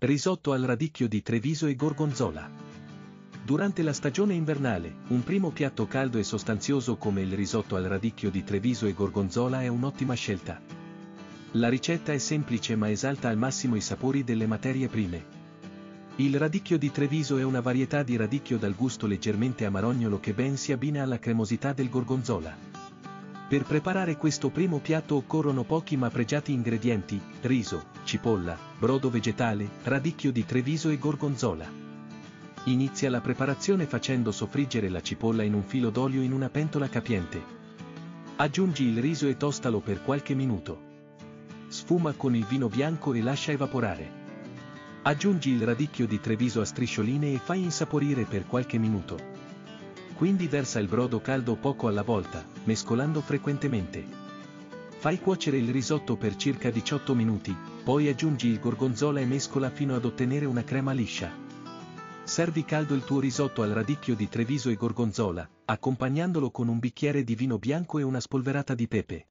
Risotto al radicchio di Treviso e gorgonzola. Durante la stagione invernale, un primo piatto caldo e sostanzioso come il risotto al radicchio di Treviso e gorgonzola è un'ottima scelta. La ricetta è semplice ma esalta al massimo i sapori delle materie prime. Il radicchio di Treviso è una varietà di radicchio dal gusto leggermente amarognolo che ben si abbina alla cremosità del gorgonzola. Per preparare questo primo piatto occorrono pochi ma pregiati ingredienti: riso, cipolla, brodo vegetale, radicchio di Treviso e gorgonzola. Inizia la preparazione facendo soffriggere la cipolla in un filo d'olio in una pentola capiente. Aggiungi il riso e tostalo per qualche minuto. Sfuma con il vino bianco e lascia evaporare. Aggiungi il radicchio di Treviso a striscioline e fai insaporire per qualche minuto. Quindi versa il brodo caldo poco alla volta, mescolando frequentemente. Fai cuocere il risotto per circa 18 minuti, poi aggiungi il gorgonzola e mescola fino ad ottenere una crema liscia. Servi caldo il tuo risotto al radicchio di Treviso e gorgonzola, accompagnandolo con un bicchiere di vino bianco e una spolverata di pepe.